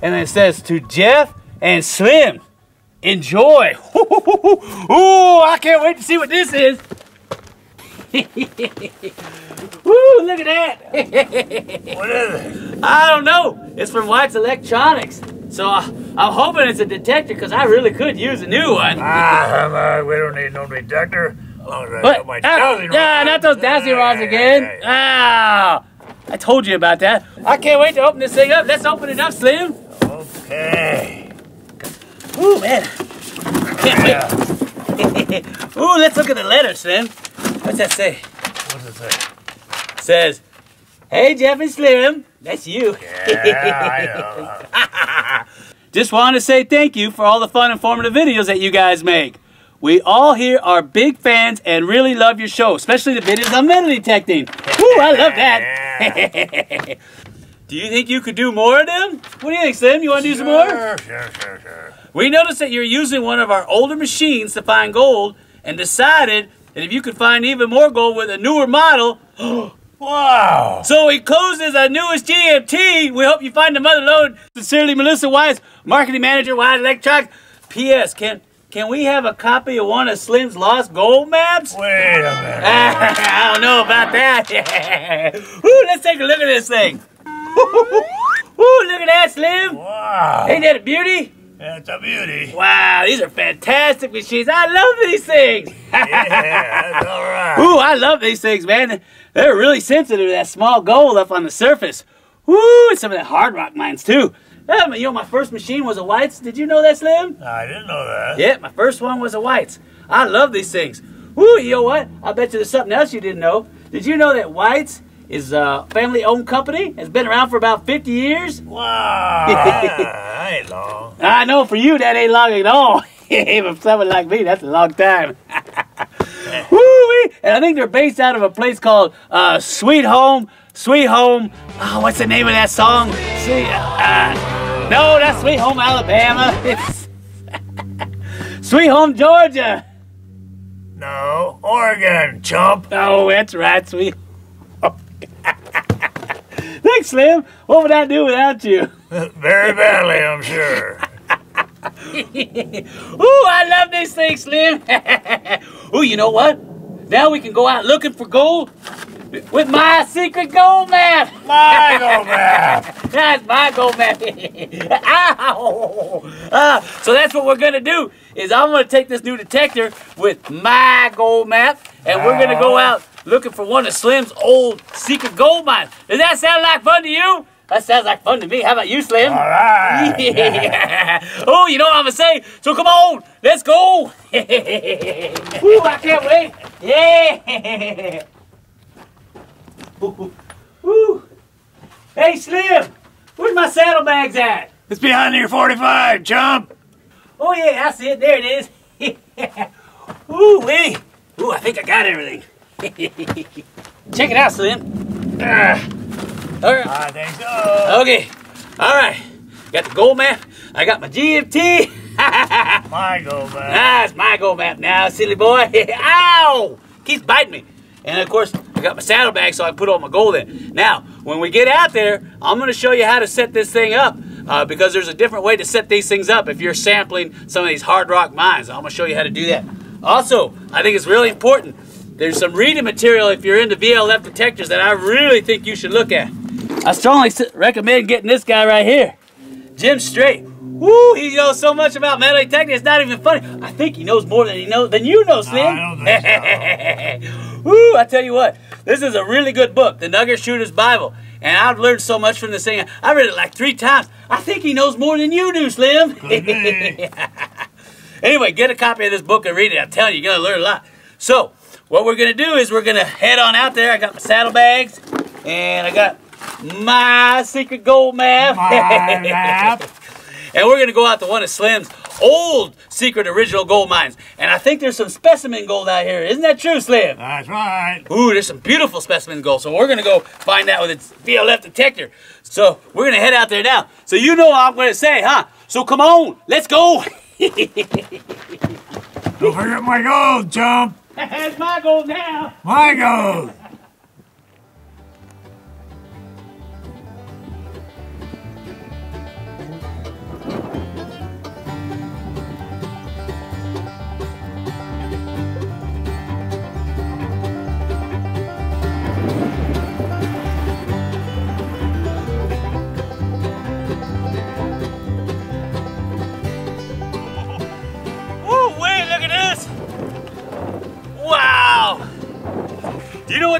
And it says, to Jeff and Slim, enjoy. Ooh, I can't wait to see what this is. Woo, look at that. What is it? I don't know. It's from White's Electronics. So I'm hoping it's a detector because I really could use a new one. We don't need no detector. But, not those dowsing rods again. I told you about that. I can't wait to open this thing up. Let's open it up, Slim. Okay. Ooh, man. I can't wait. Ooh, let's look at the letter, Slim. What's that say? What's it say? It says, hey, Jeff and Slim. That's you. Yeah, I know. Just wanted to say thank you for all the fun, informative videos that you guys make. We all here are big fans and really love your show, especially the videos on metal detecting. Woo, I love that. Do you think you could do more of them? What do you think, Slim? You want to do some more? Sure. We noticed that you're using one of our older machines to find gold and decided that if you could find even more gold with a newer model, wow! So we close as our newest GMT. We hope you find the mother load. Sincerely, Melissa Wise, Marketing Manager, White Electronics. P.S. Can we have a copy of one of Slim's lost gold maps? Wait a minute. I don't know about that. Ooh, let's take a look at this thing. Ooh, look at that, Slim. Wow. Ain't that a beauty? That's a beauty. Wow, these are fantastic machines. I love these things. Yeah, that's all right. Ooh, I love these things, man. They're really sensitive to that small gold up on the surface. Ooh, and some of that hard rock mines, too. You know, my first machine was a White's. Did you know that, Slim? I didn't know that. Yeah, my first one was a White's. I love these things. Ooh, you know what? I bet you there's something else you didn't know. Did you know that White's is a family-owned company? It's been around for about 50 years. Wow, that ain't long. I know, for you, that ain't long at all. But for someone like me, that's a long time. Woo-wee. And I think they're based out of a place called Sweet Home. Oh, what's the name of that song? See, no, that's Sweet Home Alabama. It's Sweet Home Georgia. No, Oregon, chump. Oh, that's right, Sweet Home. Thanks, Slim. What would I do without you? Very badly, I'm sure. Ooh, I love these things, Slim. Ooh, you know what? Now we can go out looking for gold with my secret gold map. My gold map. That's my gold map. Ow. So that's what we're going to do is I'm going to take this new detector with my gold map, and we're going to go out looking for one of Slim's old secret gold mines. Does that sound like fun to you? That sounds like fun to me. How about you, Slim? All right. Yeah. Oh, you know what I'm going to say. So come on. Let's go. Ooh, I can't wait. Yeah. Ooh, ooh. Hey, Slim. Where's my saddlebags at? It's behind your 45, chump. Oh, yeah. I see it. There it is. Ooh, wee. Ooh, I think I got everything. Check it out, Slim. All right. I think so. Okay. All right. Got the gold map. I got my GMT. My gold map. Ah, it's my gold map now, silly boy. Ow! Keeps biting me. And of course, I got my saddlebag, so I put all my gold in. Now, when we get out there, I'm going to show you how to set this thing up because there's a different way to set these things up if you're sampling some of these hard rock mines. I'm going to show you how to do that. Also, I think it's really important. There's some reading material if you're into VLF detectors that I really think you should look at. I strongly recommend getting this guy right here, Jim Strait. Woo, he knows so much about metal detecting, it's not even funny. I think he knows more than he knows than you know, Slim. I don't think so. Woo, I tell you what, this is a really good book, The Nugget Shooters Bible, and I've learned so much from this thing. I read it like 3 times. I think he knows more than you do, Slim. Anyway, get a copy of this book and read it. I tell you, you're gonna learn a lot. So, what we're gonna do is we're gonna head on out there. I got my saddlebags, and I got my secret gold map. My map. And we're gonna go out to one of Slim's old secret original gold mines. And I think there's some specimen gold out here. Isn't that true, Slim? That's right. Ooh, there's some beautiful specimen gold. So we're gonna go find that with its VLF detector. So we're gonna head out there now. So you know what I'm gonna say, huh? So come on, let's go. Don't forget my gold, chump. That's my gold now. My gold.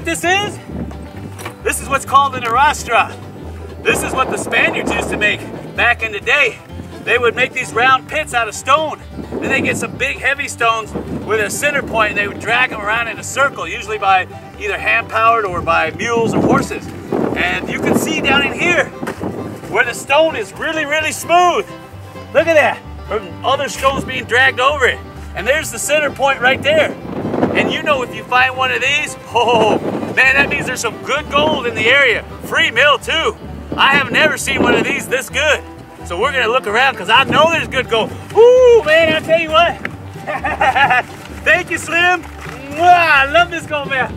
this is? This is what's called an arastra. This is what the Spaniards used to make back in the day. They would make these round pits out of stone. Then they get some big heavy stones with a center point and they would drag them around in a circle, usually by either hand-powered or by mules or horses. And you can see down in here where the stone is really, really smooth. Look at that, from other stones being dragged over it. And there's the center point right there. And you know if you find one of these, oh, man, that means there's some good gold in the area. Free mill too. I have never seen one of these this good. So we're gonna look around because I know there's good gold. Ooh, man, I'll tell you what. Thank you, Slim. Mwah, I love this gold, man.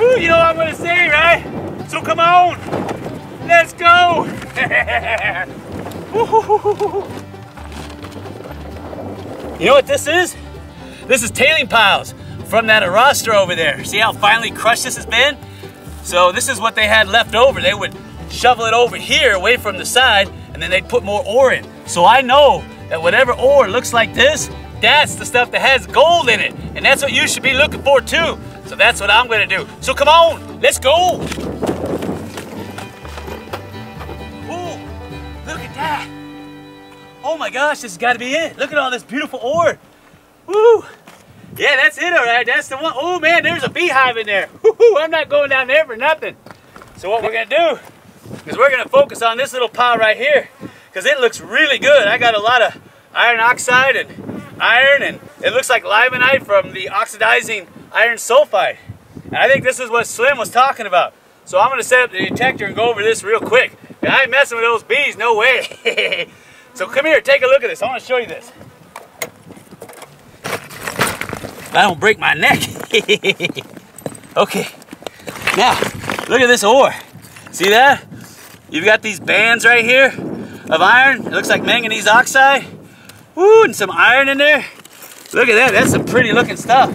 Ooh, you know what I'm gonna say, right? So come on, let's go. You know what this is? This is tailing piles from that arastra over there. See how finely crushed this has been? So this is what they had left over. They would shovel it over here away from the side and then they'd put more ore in. So I know that whatever ore looks like this, that's the stuff that has gold in it. And that's what you should be looking for too. So that's what I'm gonna do. So come on, let's go. Ooh, look at that. Oh my gosh, this has gotta be it. Look at all this beautiful ore. Woo! Yeah, that's it, all right, that's the one. Oh man, there's a beehive in there. Woo-hoo, I'm not going down there for nothing. So what we're gonna do is we're gonna focus on this little pile right here because it looks really good. I got a lot of iron oxide and iron, and it looks like limonite from the oxidizing iron sulfide. And I think this is what Slim was talking about. So I'm gonna set up the detector and go over this real quick. I ain't messing with those bees, no way. So come here, take a look at this. I wanna show you this. I don't break my neck. Okay, now look at this ore. See that? You've got these bands right here of iron. It looks like manganese oxide. Woo, and some iron in there. Look at that, that's some pretty looking stuff.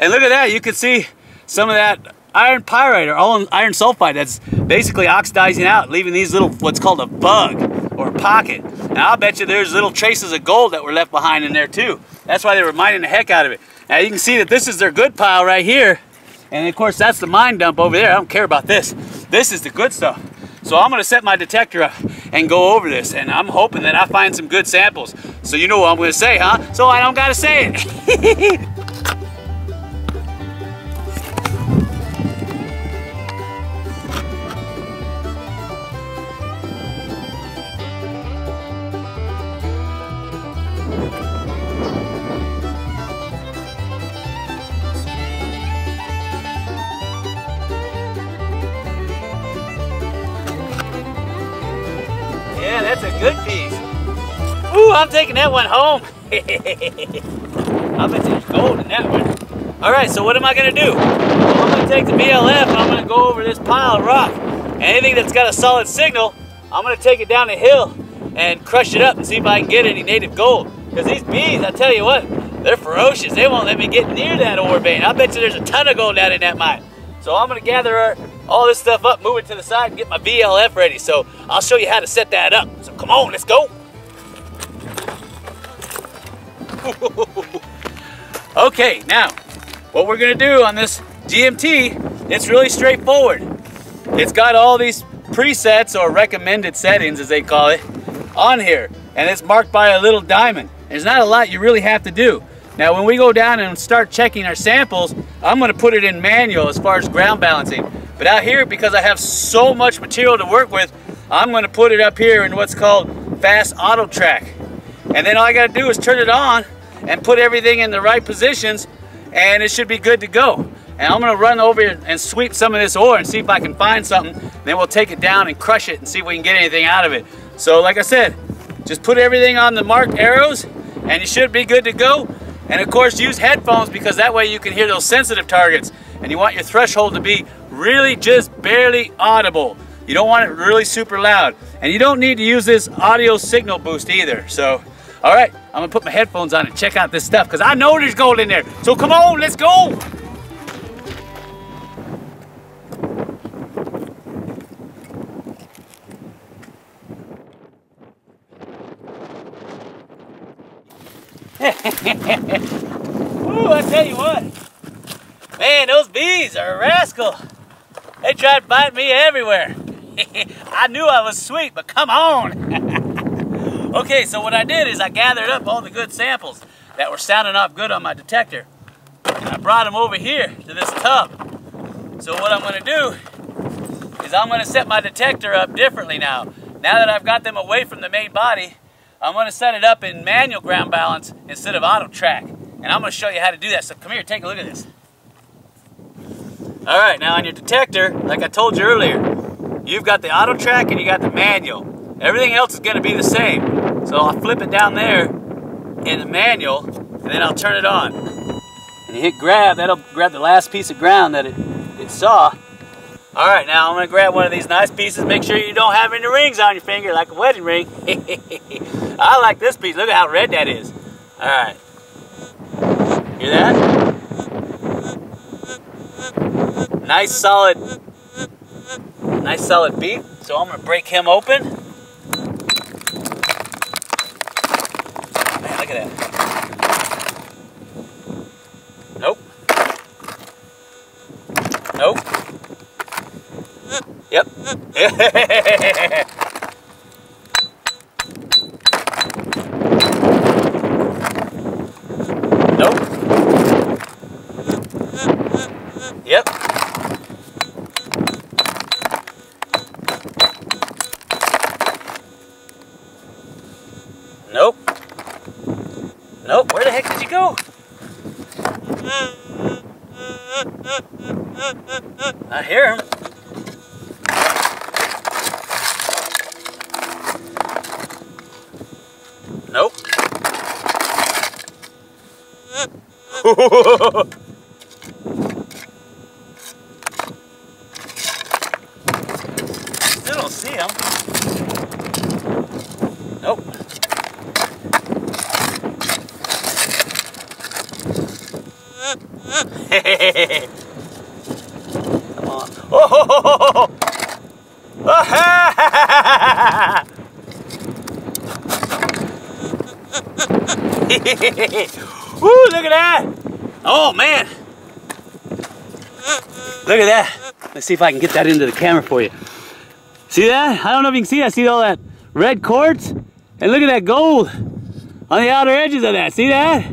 And look at that, you can see some of that iron pyrite or iron sulfide that's basically oxidizing out, leaving these little, what's called a bug or a pocket. And I'll bet you there's little traces of gold that were left behind in there too. That's why they were mining the heck out of it. Now you can see that this is their good pile right here. And of course that's the mine dump over there. I don't care about this. This is the good stuff. So I'm gonna set my detector up and go over this, and I'm hoping that I find some good samples. So you know what I'm gonna say, huh? So I don't gotta say it. I'm taking that one home. I bet there's gold in that one. All right, so what am I gonna do? Well, I'm gonna take the BLF and I'm gonna go over this pile of rock. Anything that's got a solid signal, I'm gonna take it down the hill and crush it up and see if I can get any native gold. Because these bees, I tell you what, they're ferocious. They won't let me get near that ore vein. I bet you there's a ton of gold down in that mine. So I'm gonna gather all this stuff up, move it to the side, and get my BLF ready. So I'll show you how to set that up. So come on, let's go. Okay, now what we're gonna do on this GMT, it's really straightforward. It's got all these presets or recommended settings as they call it on here, and it's marked by a little diamond. There's not a lot you really have to do. Now when we go down and start checking our samples, I'm gonna put it in manual as far as ground balancing, but out here because I have so much material to work with, I'm gonna put it up here in what's called fast auto track. And then all I gotta do is turn it on and put everything in the right positions and it should be good to go. And I'm gonna run over and sweep some of this ore and see if I can find something. Then we'll take it down and crush it and see if we can get anything out of it. So like I said, just put everything on the marked arrows and you should be good to go. And of course use headphones because that way you can hear those sensitive targets. And you want your threshold to be really just barely audible. You don't want it really super loud. And you don't need to use this audio signal boost either. So, all right, I'm gonna put my headphones on and check out this stuff because I know there's gold in there. So come on, let's go. Woo, I tell you what. Man, those bees are a rascal. They tried to bite me everywhere. I knew I was sweet, but come on. Okay, so what I did is I gathered up all the good samples that were sounding off good on my detector. And I brought them over here to this tub. So what I'm gonna do is I'm gonna set my detector up differently now. Now that I've got them away from the main body, I'm gonna set it up in manual ground balance instead of auto track. And I'm gonna show you how to do that. So come here, take a look at this. All right, now on your detector, like I told you earlier, you've got the auto track and you got the manual. Everything else is gonna be the same. So I'll flip it down there in the manual and then I'll turn it on. And you hit grab, that'll grab the last piece of ground that it saw. All right, now I'm gonna grab one of these nice pieces. Make sure you don't have any rings on your finger like a wedding ring. I like this piece, look at how red that is. All right, hear that? Nice solid beat. So I'm gonna break him open. Man, look at that. Nope. Nope. Yep. Nope. Yep. Nope. Nope. Where the heck did you go? I hear him. Nope. Still don't see him. Nope. Come on. Oh! Woo, look at that! Oh man! Look at that. Let's see if I can get that into the camera for you. See that? I don't know if you can see that. I see all that red quartz? And look at that gold on the outer edges of that. See that?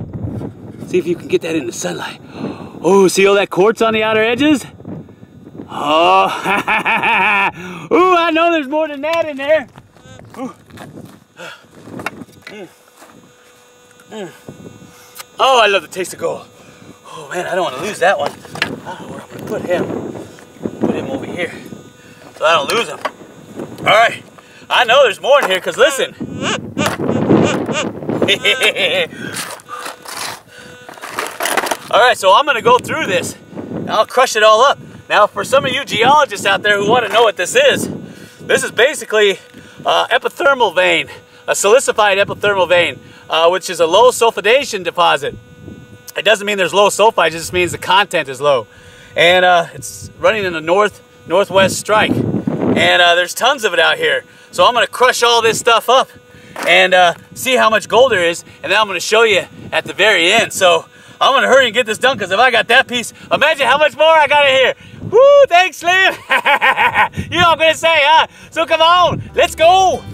See if you can get that in the sunlight. Oh, see all that quartz on the outer edges? Oh, ooh, I know there's more than that in there. Ooh. Mm. Mm. Oh, I love the taste of gold. Oh man, I don't want to lose that one. I don't know where I'm gonna put him. Put him over here, so I don't lose him. All right, I know there's more in here, cause listen. All right, so I'm gonna go through this and I'll crush it all up. Now for some of you geologists out there who wanna know what this is basically epithermal vein, a silicified epithermal vein, which is a low sulfidation deposit. It doesn't mean there's low sulfide, it just means the content is low. And it's running in the northwest strike. And there's tons of it out here. So I'm gonna crush all this stuff up and see how much gold there is, and then I'm gonna show you at the very end. So I'm gonna hurry and get this done, because if I got that piece, imagine how much more I got in here. Woo, thanks, Slim. You know what I'm gonna say, huh? So come on, let's go.